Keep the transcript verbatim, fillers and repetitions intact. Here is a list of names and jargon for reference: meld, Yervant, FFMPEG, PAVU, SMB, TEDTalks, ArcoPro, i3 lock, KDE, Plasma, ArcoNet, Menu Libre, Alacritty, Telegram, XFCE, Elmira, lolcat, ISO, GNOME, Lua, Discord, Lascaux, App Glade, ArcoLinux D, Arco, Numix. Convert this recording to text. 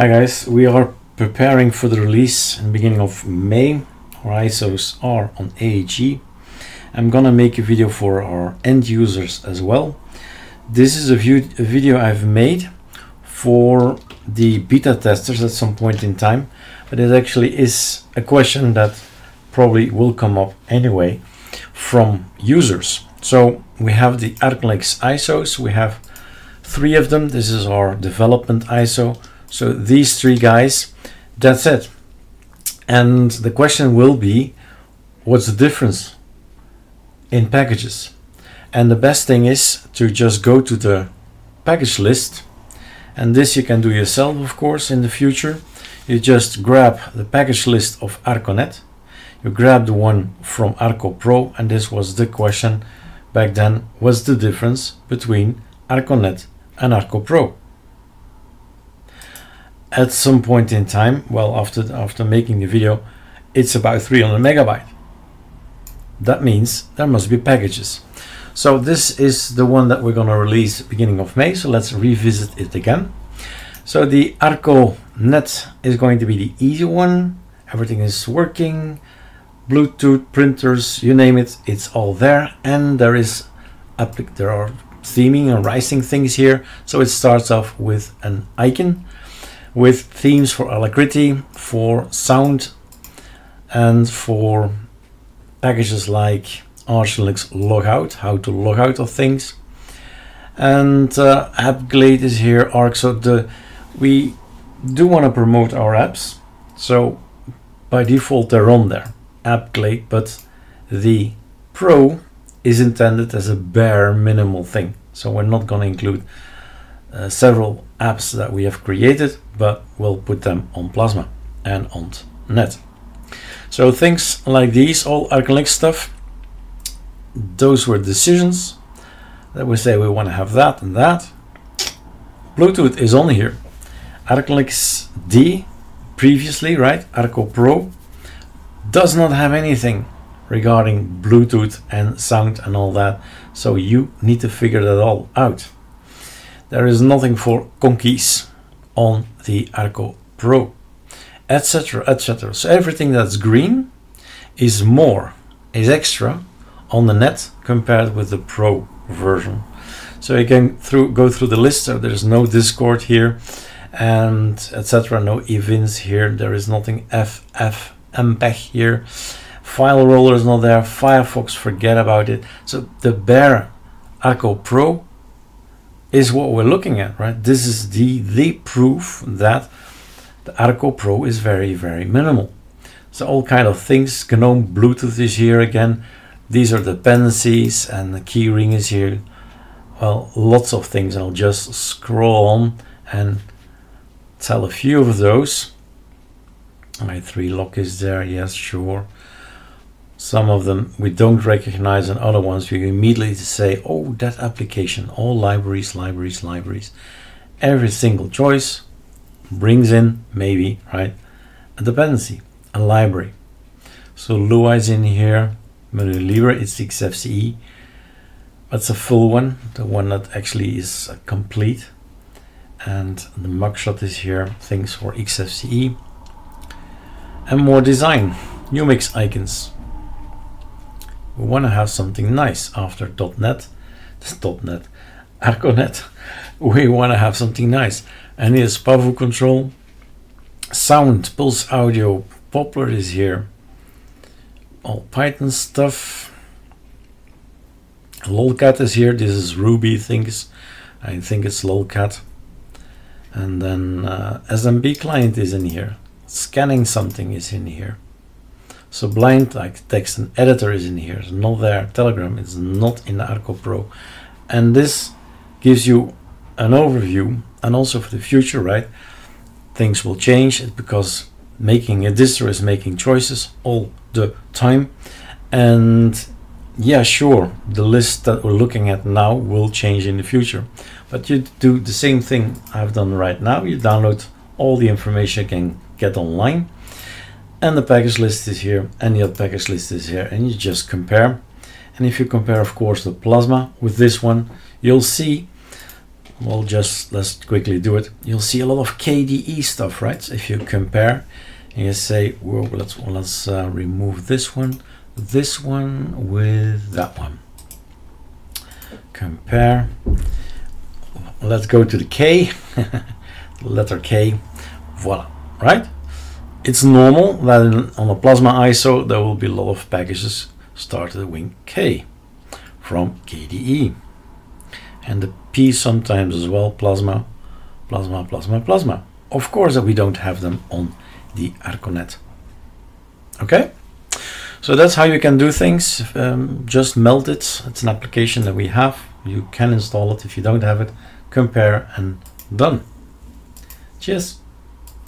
Hi guys, we are preparing for the release in the beginning of May. Our I S Os are on A H E. I'm gonna make a video for our end users as well. This is a, view, a video I've made for the beta testers at some point in time, but it actually is a question that probably will come up anyway from users. So we have the ArcoLinux I S Os, we have three of them. This is our development I S O. So these three guys, that's it. And the question will be, what's the difference in packages? And the best thing is to just go to the package list. And this you can do yourself, of course, in the future. You just grab the package list of ArcoNet. You grab the one from ArcoPro. And this was the question back then, what's the difference between ArcoNet and ArcoPro? At some point in time, well, after after making the video, it's about three hundred megabyte. That means there must be packages. So this is the one that we're going to release beginning of May. So let's revisit it again. So the ArcoNet is going to be the easy one. Everything is working. Bluetooth, printers, you name it, it's all there. And there is there are theming and rising things here. So it starts off with an icon, with themes for Alacritty, for sound, and for packages like ArcoLinux logout, how to log out of things, and uh, App Glade is here. Arc. So the we do want to promote our apps, so by default they're on there, App Glade, but the Pro is intended as a bare minimal thing, so we're not going to include Uh, several apps that we have created, but we'll put them on Plasma and on Net. So things like these, all ArcoLinux stuff, those were decisions that we say we want to have that and that. Bluetooth is on here. ArcoLinux D, previously, right? ArcoPro does not have anything regarding Bluetooth and sound and all that, so you need to figure that all out. There is nothing for conkeys on the ArcoPro, et cetera, et cetera. So everything that's green is more, is extra on the Net compared with the Pro version. So you can through, go through the list. So there's no Discord here, and et cetera. No events here. There is nothing F F M P E G here. File roller is not there. Firefox, forget about it. So the bare ArcoPro is what we're looking at, right? This is the the proof that the ArcoPro is very, very minimal. So all kind of things, GNOME, Bluetooth is here again. These are dependencies, and the keyring is here. Well, lots of things. I'll just scroll on and tell a few of those. i three lock is there, yes, sure. Some of them we don't recognize, and other ones we immediately say, oh, that application, all libraries, libraries, libraries. Every single choice brings in, maybe, right, a dependency, a library. So Lua is in here, Menu Libre, it's the X F C E. That's a full one, the one that actually is complete. And the mugshot is here, things for X F C E. And more design, Numix icons. We want to have something nice after .NET, .NET, ArcoNet. We want to have something nice. And here's PAVU control, sound, pulse audio, Poplar is here, all Python stuff, lolcat is here. This is Ruby things. I think it's lolcat. And then uh, S M B client is in here. Scanning something is in here. So blind like text and editor is in here, it's not there. Telegram is not in the ArcoPro. And this gives you an overview, and also for the future, right? Things will change. It's because making a distro is making choices all the time. And yeah, sure, the list that we're looking at now will change in the future. But you do the same thing I've done right now. You download all the information you can get online. And the package list is here, and the other package list is here, and you just compare. And if you compare, of course, the Plasma with this one, you'll see Well, just let's quickly do it. You'll see a lot of K D E stuff, right? If you compare and you say, well, let's, let's uh, remove this one, this one with that one. Compare. Let's go to the K, letter K. Voila, right? It's normal that in, on the Plasma I S O, there will be a lot of packages started with K from K D E. And the P sometimes as well, Plasma, Plasma, Plasma, Plasma. Of course that we don't have them on the ArcoNet. Okay? So that's how you can do things. Um, just melt it. It's an application that we have. You can install it if you don't have it. Compare and done. Cheers.